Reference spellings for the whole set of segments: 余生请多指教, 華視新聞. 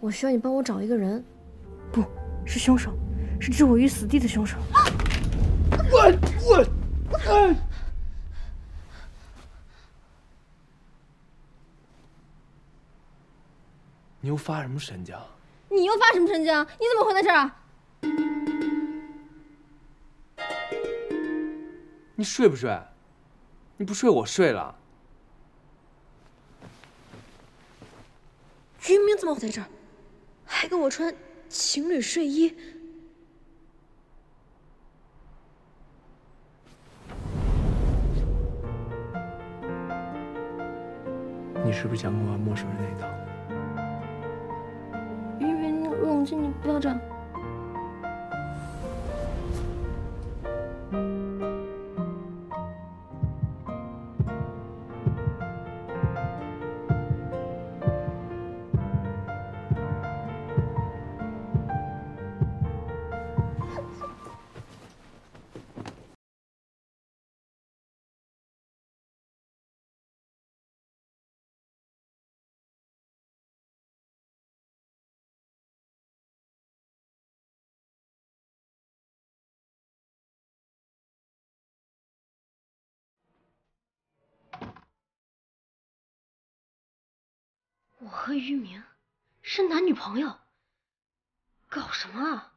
我需要你帮我找一个人，不是凶手，是置我于死地的凶手。我。你又发什么神经？你又发什么神经？你怎么会在这儿啊？你睡不睡？你不睡，我睡了。于明怎么会在这儿？还跟我穿情侣睡衣？你是不是想跟我玩陌生人那一套？ 冷静，你不要这样。我和于明是男女朋友，搞什么啊？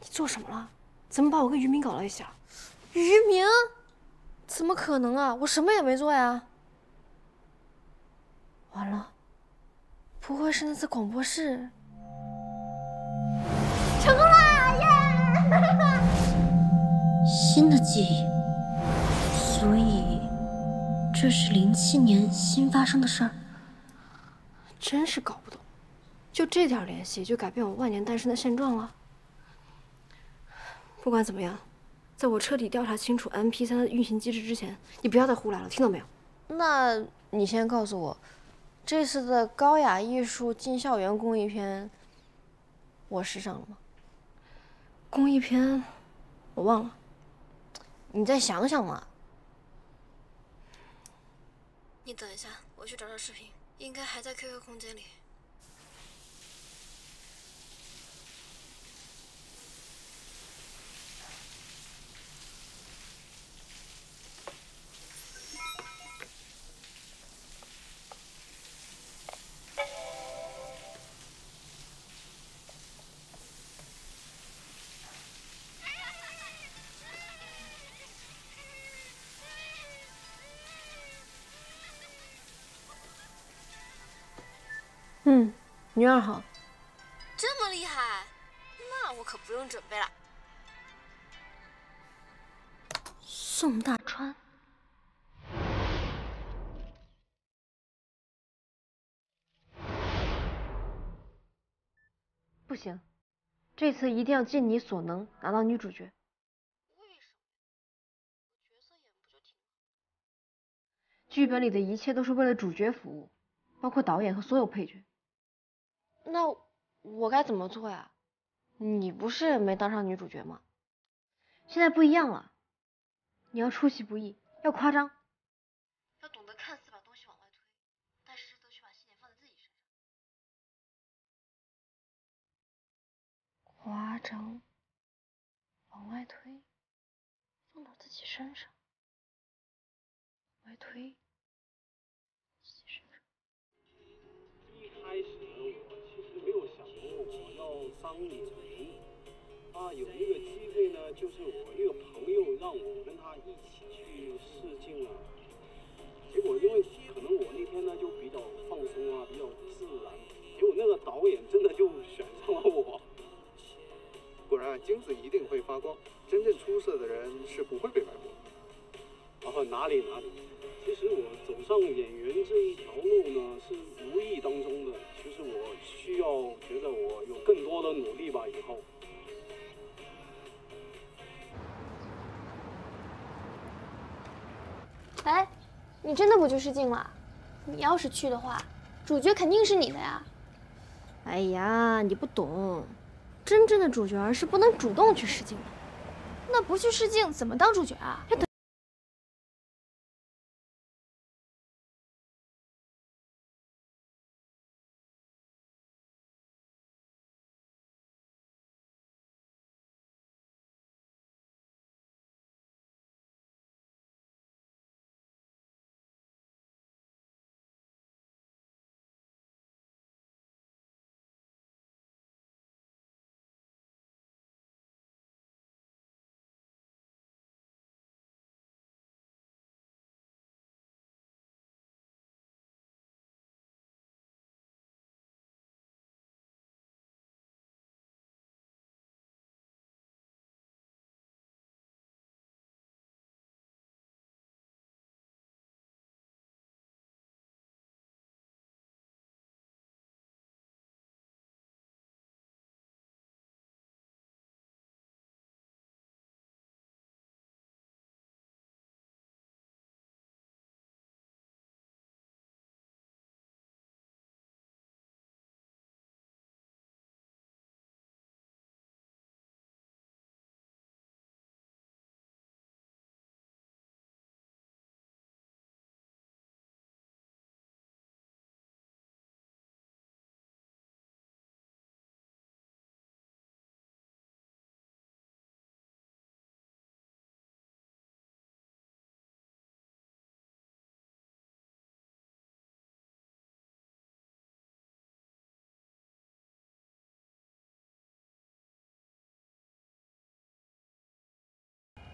你做什么了？怎么把我跟于明搞了一下？于明？怎么可能啊！我什么也没做呀。完了，不会是那次广播室？成功了耶！新的记忆。 所以，这是07年新发生的事儿，真是搞不懂，就这点联系就改变我万年单身的现状了。不管怎么样，在我彻底调查清楚 MP3的运行机制之前，你不要再胡来了，听到没有？那你先告诉我，这次的高雅艺术进校园公益片，我试上了吗？公益片，我忘了，你再想想嘛。 你等一下，我去找找视频，应该还在 QQ 空间里。嗯，女2号，这么厉害，那我可不用准备了。宋大川，不行，这次一定要尽你所能拿到女主角。为什么？角色演不就挺好？剧本里的一切都是为了主角服务，包括导演和所有配角。 那我该怎么做呀？你不是没当上女主角吗？现在不一样了，你要出其不意，要夸张，要懂得看似把东西往外推，但实则却把信念放在自己身上。夸张，往外推，放到自己身上，往外推，自己身上。一开始。 当演员啊，有一个机会呢，就是我一个朋友让我跟他一起去试镜啊。结果因为可能我那天呢就比较放松啊，比较自然，结果那个导演真的就选上了我。果然，金子一定会发光，真正出色的人是不会被埋没。啊，哪里？其实我走上演员这一条路呢，是无意当中的。其实我需要觉得我有更多的努力吧，以后。哎，你真的不去试镜了？你要是去的话，主角肯定是你的呀。哎呀，你不懂，真正的主角是不能主动去试镜的。那不去试镜怎么当主角啊？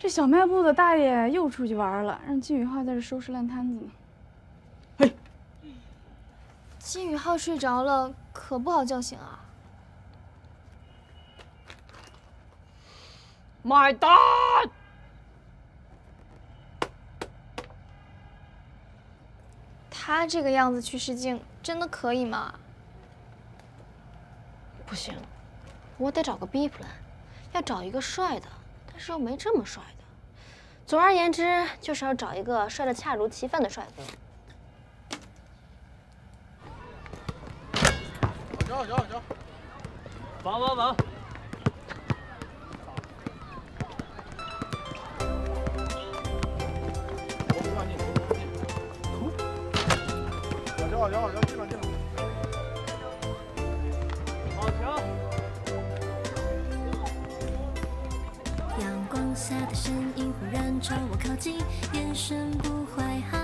这小卖部的大爷又出去玩了，让金宇浩在这收拾烂摊子呢。嘿，金宇浩睡着了，可不好叫醒啊。买单！他这个样子去试镜，真的可以吗？不行，我得找个 B plan， 要找一个帅的。 但是又没这么帅的。总而言之，就是要找一个帅的恰如其分的帅哥。走走走，往往往。往前往前往前，进来进来。 他的身影忽然朝我靠近，眼神不怀好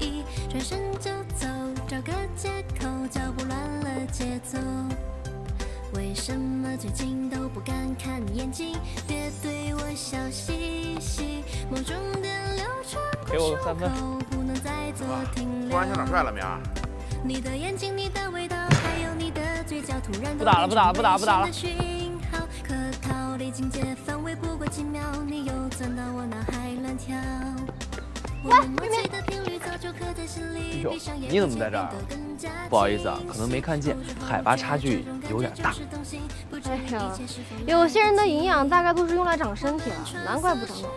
意，转身就走，找个借口脚步乱了节奏。为什么最近都不敢看你眼睛？别对我笑嘻嘻，某种电流穿过胸口，不能再做停留。突然想长帅了没啊？你的眼睛，你的味道，还有你的嘴角，突然都变成陌生的讯号。可逃离境界范围不过几秒。 钻到我脑海乱跳。来，妹妹。你怎么在这儿？不好意思啊，可能没看见，海拔差距有点大。哎呀，有些人的营养大概都是用来长身体了，难怪不长脑。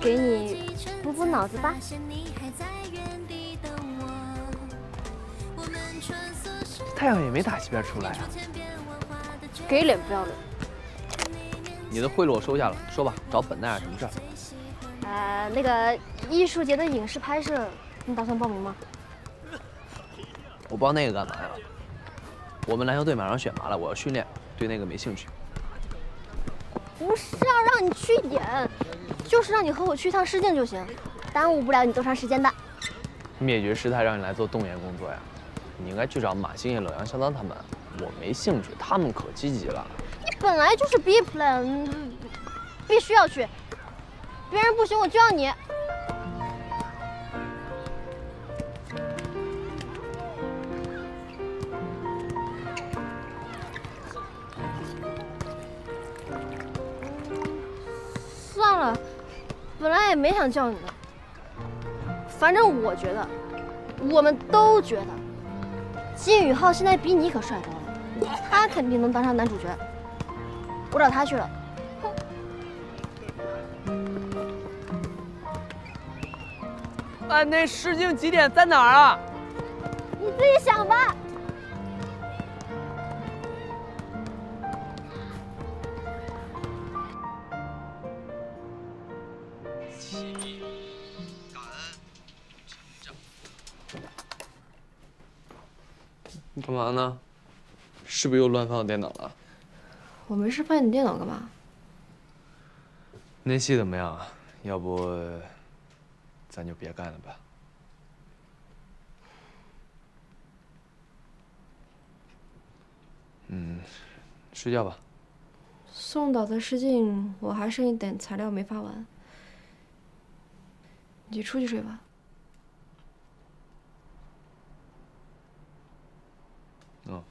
给你补补脑子吧。 太阳也没打西边出来啊！给脸不要脸！你的贿赂我收下了，说吧，找本奈尔什么事儿？那个艺术节的影视拍摄，你打算报名吗？我报那个干嘛呀？我们篮球队马上选拔了，我要训练，对那个没兴趣。不是啊，让你去演，就是让你和我去一趟试镜就行，耽误不了你多长时间的。灭绝师太让你来做动员工作呀？ 你应该去找马星爷、冷阳、肖当他们，我没兴趣，他们可积极了。你本来就是 B plan， 必须要去，别人不行我就要你。算了，本来也没想叫你的，反正我觉得，我们都觉得。 金宇浩现在比你可帅多了，他肯定能当上男主角。我找他去了。哎，那试镜几点在哪儿啊？你自己想吧。你干嘛呢？是不是又乱翻我电脑了？我没事，翻你电脑干嘛？那戏怎么样？要不咱就别干了吧。嗯，睡觉吧。宋导的试镜我还剩一点材料没发完，你出去睡吧。 嗯。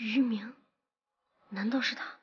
余明，难道是他？